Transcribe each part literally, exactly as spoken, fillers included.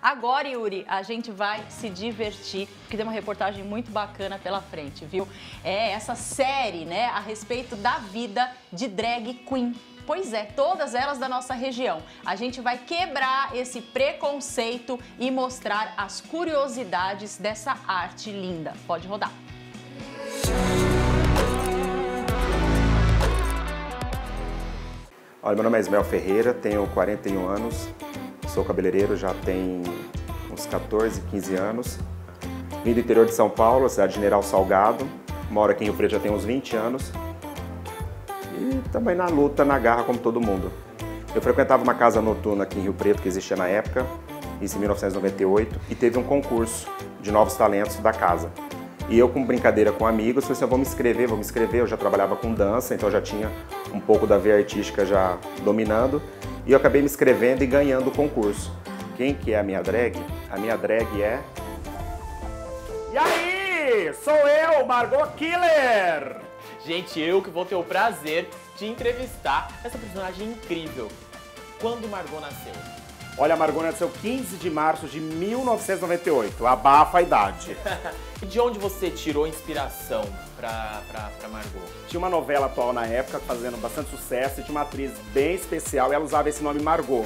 Agora, Yuri, a gente vai se divertir, porque tem uma reportagem muito bacana pela frente, viu? É essa série, né, a respeito da vida de drag queen. Pois é, todas elas da nossa região. A gente vai quebrar esse preconceito e mostrar as curiosidades dessa arte linda. Pode rodar. Olha, meu nome é Ismel Ferreira, tenho quarenta e um anos, sou cabeleireiro já tem uns quatorze, quinze anos. Vim do interior de São Paulo, a cidade de General Salgado, moro aqui em Rio Preto já tem uns vinte anos. E também na luta, na garra, como todo mundo. Eu frequentava uma casa noturna aqui em Rio Preto, que existia na época, isso em mil novecentos e noventa e oito, e teve um concurso de novos talentos da casa. E eu, com brincadeira com amigos, falei assim, eu vou me inscrever, vou me inscrever. Eu já trabalhava com dança, então já tinha um pouco da veia artística já dominando. E eu acabei me inscrevendo e ganhando o concurso. Quem que é a minha drag? A minha drag é... E aí, sou eu, Margot Killer! Gente, eu que vou ter o prazer de entrevistar essa personagem incrível. Quando Margot nasceu? Olha, a Margot nasceu quinze de março de mil novecentos e noventa e oito. Abafa a idade. E de onde você tirou inspiração pra, pra, pra Margot? Tinha uma novela atual na época, fazendo bastante sucesso, e tinha uma atriz bem especial, e ela usava esse nome Margot. Uhum.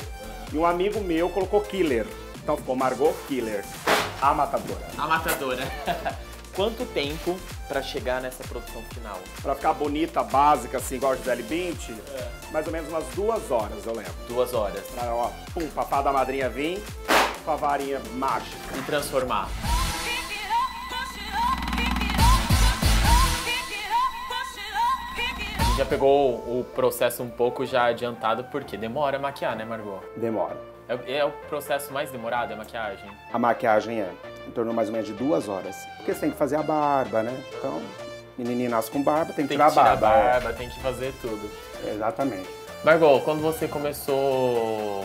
E um amigo meu colocou Killer. Então ficou Margot Killer. A matadora. A matadora. Quanto tempo pra chegar nessa produção final? Pra ficar bonita, básica, assim, igual a Gisele Bündchen, é. mais ou menos umas duas horas, eu lembro. Duas horas. Pra, ó, pum, papá da madrinha vir, com a varinha mágica. E transformar. A gente já pegou o processo um pouco já adiantado, porque demora a maquiar, né, Margot? Demora. É, é o processo mais demorado, a maquiagem? A maquiagem é. Em torno mais ou menos de duas horas. Porque você tem que fazer a barba, né? Então, menininho nasce com barba, tem que tem tirar a barba. Tem que tirar a barba, é. Tem que fazer tudo. Exatamente. Margot, quando você começou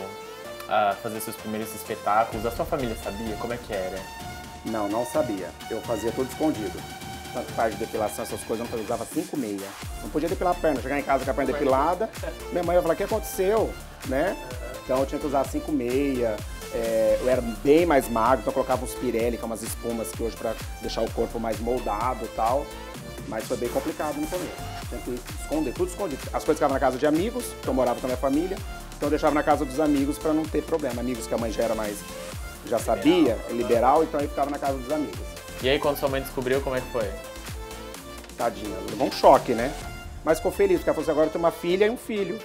a fazer seus primeiros espetáculos, a sua família sabia como é que era? Não, não sabia. Eu fazia tudo escondido. Tanto parte de depilação, essas coisas, eu usava cinco meia. Não podia depilar a perna. Chegar em casa com a perna depilada, minha mãe ia falar, o que aconteceu? Né? Então eu tinha que usar cinco meia. É, eu era bem mais magro, então eu colocava uns Pirelli, que é umas espumas que hoje pra deixar o corpo mais moldado e tal. Mas foi bem complicado no começo. Tinha que esconder, tudo escondido. As coisas ficavam na casa de amigos, que eu morava com a minha família. Então eu deixava na casa dos amigos pra não ter problema. Amigos que a mãe já era mais, já sabia, liberal, liberal então aí ficava na casa dos amigos. E aí quando sua mãe descobriu, como é que foi? Tadinha, levou um choque, né? Mas ficou feliz, porque ela falou assim, agora eu tenho uma filha e um filho.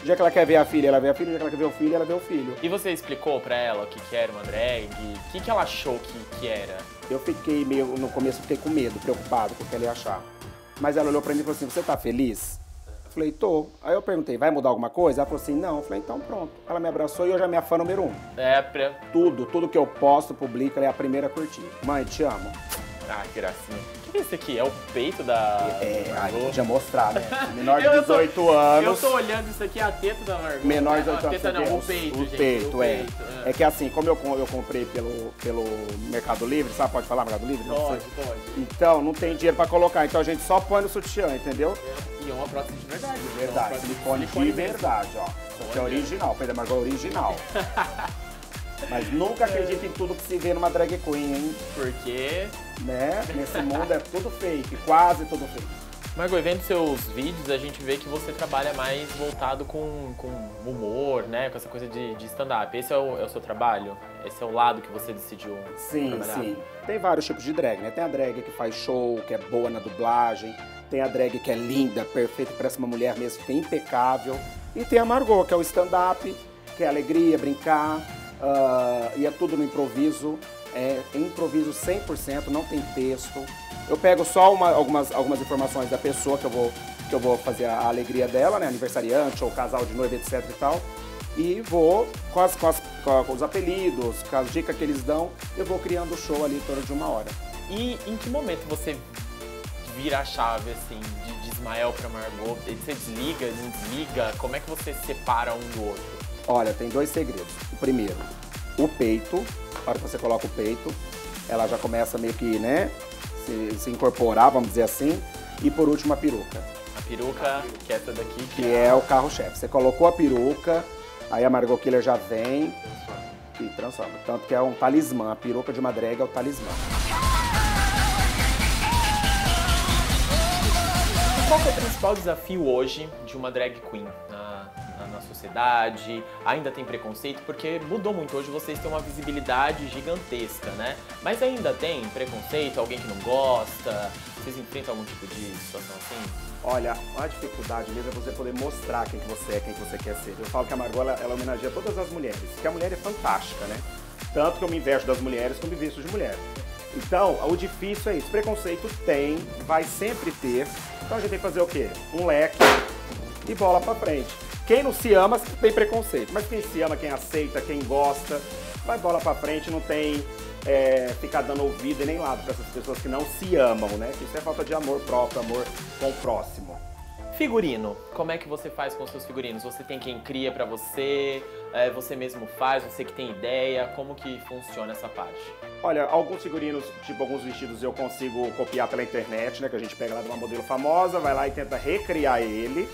O dia que ela quer ver a filha, ela vê a filha, o dia que ela quer ver o filho, ela vê o filho. E você explicou pra ela o que, que era uma drag? O que, que ela achou que, que era? Eu fiquei meio, no começo, fiquei com medo, preocupado com o que ela ia achar. Mas ela olhou pra mim e falou assim, você tá feliz? Eu falei, tô. Aí eu perguntei, vai mudar alguma coisa? Ela falou assim, não. Eu falei, então pronto. Ela me abraçou e hoje é minha fã número um. É, pra... Tudo, tudo que eu posto, publico, ela é a primeira a curtir. Mãe, te amo. Ah, que gracinha. O que é isso aqui? É o peito da... É, da aí podia mostrar, né? Menor de dezoito tô, anos... Eu tô olhando isso aqui, é a teta da Margot. Menor de dezoito anos. A teta não, o peito, o gente. Peito, é. O peito, é. É que assim, como eu, eu comprei pelo, pelo Mercado Livre, sabe? Pode falar Mercado Livre? Pode, pode. Então, não tem dinheiro pra colocar, então a gente só põe no sutiã, entendeu? É. E é uma prótese de verdade. De verdade, silicone de verdade, ó. Isso aqui é original, o peito da Margot é original. Mas nunca acredito em tudo que se vê numa drag queen, hein? Porque... Né? Nesse mundo é tudo fake, quase tudo fake. Margot, vendo seus vídeos, a gente vê que você trabalha mais voltado com, com humor, né? Com essa coisa de, de stand-up. Esse é o, é o seu trabalho? Esse é o lado que você decidiu Sim, trabalhar? sim. Tem vários tipos de drag, né? Tem a drag que faz show, que é boa na dublagem. Tem a drag que é linda, perfeita, parece uma mulher mesmo, que é impecável. E tem a Margot, que é o stand-up, que é alegria, brincar. Uh, e é tudo no improviso, é improviso cem por cento, não tem texto. Eu pego só uma, algumas, algumas informações da pessoa que eu vou, que eu vou fazer a alegria dela, né? Aniversariante ou casal de noiva, etcétera e tal. E vou, com, as, com, as, com os apelidos, com as dicas que eles dão, eu vou criando o show ali em torno de uma hora. E em que momento você vira a chave, assim, de, de Ismael pra Margot? Você desliga, não desliga? Como é que você separa um do outro? Olha, tem dois segredos. O primeiro, o peito. A hora que você coloca o peito, ela já começa meio que, né, se, se incorporar, vamos dizer assim. E por último, a peruca. A peruca, a peruca. que é essa daqui. Que, que é... é o carro-chefe. Você colocou a peruca, aí a Margot Killer já vem, que transforma. Tanto que é um talismã, a peruca de uma drag é o talismã. Qual que é o principal desafio hoje de uma drag queen na, na, na sociedade? Ainda tem preconceito? Porque mudou muito, hoje vocês têm uma visibilidade gigantesca, né? Mas ainda tem preconceito, alguém que não gosta? Vocês enfrentam algum tipo de situação assim? Olha, a dificuldade mesmo é você poder mostrar quem que você é, quem que você quer ser. Eu falo que a Margot, ela, ela homenageia todas as mulheres, porque a mulher é fantástica, né? Tanto que eu me invejo das mulheres como me visto de mulher. Então, o difícil é isso. Preconceito tem, vai sempre ter. Então a gente tem que fazer o quê? Um leque e bola pra frente. Quem não se ama tem preconceito, mas quem se ama, quem aceita, quem gosta, vai bola pra frente, não tem é, ficar dando ouvido e nem lado pra essas pessoas que não se amam, né? Isso é falta de amor próprio, amor com o próximo. Figurino, como é que você faz com os seus figurinos? Você tem quem cria pra você, é, você mesmo faz, você que tem ideia, como que funciona essa parte? Olha, alguns figurinos, tipo alguns vestidos eu consigo copiar pela internet, né, que a gente pega lá de uma modelo famosa, vai lá e tenta recriar ele,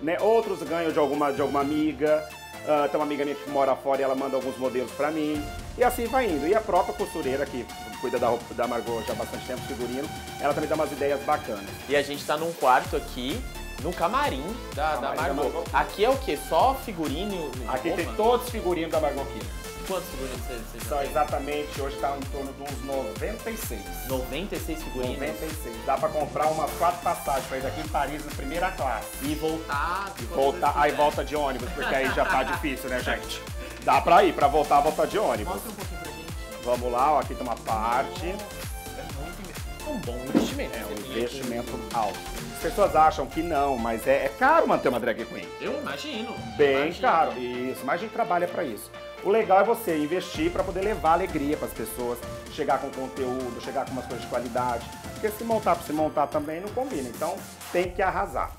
né, outros ganham de alguma, de alguma amiga, uh, tem uma amiga minha que mora fora e ela manda alguns modelos pra mim, e assim vai indo. E a própria costureira que cuida da roupa da Margot já há bastante tempo, figurino, ela também dá umas ideias bacanas. E a gente tá num quarto aqui, no camarim da, camarim da, Margot. da Margot. Aqui é o quê? Só figurino? Aqui roupa? Tem todos os figurinos da Margot Killer. Quantos figurinos você, você já Só tem? Exatamente, hoje está em torno de uns noventa e seis. noventa e seis figurinos? noventa e seis. Dá para comprar umas quatro passagens para ir daqui em Paris na primeira classe. E voltar... E voltar aí volta de ônibus, porque aí já tá difícil, né, gente? Dá para ir, para voltar, voltar de ônibus. Mostra um pouquinho pra gente. Vamos lá, ó, aqui tem uma parte. É muito um bom investimento. É um investimento alto. As pessoas acham que não, mas é, é caro manter uma drag queen. Eu imagino. Bem imagino. Caro. Isso, mas a gente trabalha pra isso. O legal é você investir pra poder levar alegria pras pessoas, chegar com conteúdo, chegar com umas coisas de qualidade. Porque se montar pra se montar também não combina, então tem que arrasar.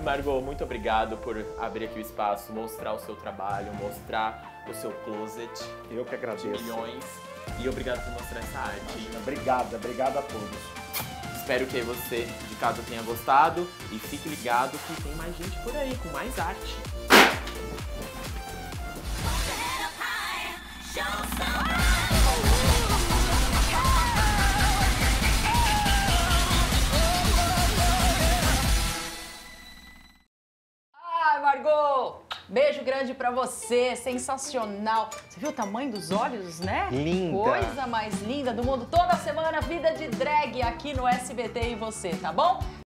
Margot, muito obrigado por abrir aqui o espaço, mostrar o seu trabalho, mostrar o seu closet. Eu que agradeço. De milhões. E obrigado por mostrar essa arte. Imagina. Obrigada, obrigado a todos. Espero que você de casa tenha gostado e fique ligado que tem mais gente por aí com mais arte. Ai, Margot! Beijo grande pra você, sensacional. Você viu o tamanho dos olhos, né? Linda. Coisa mais linda do mundo. Toda semana, Vida de Drag aqui no S B T e Você, tá bom?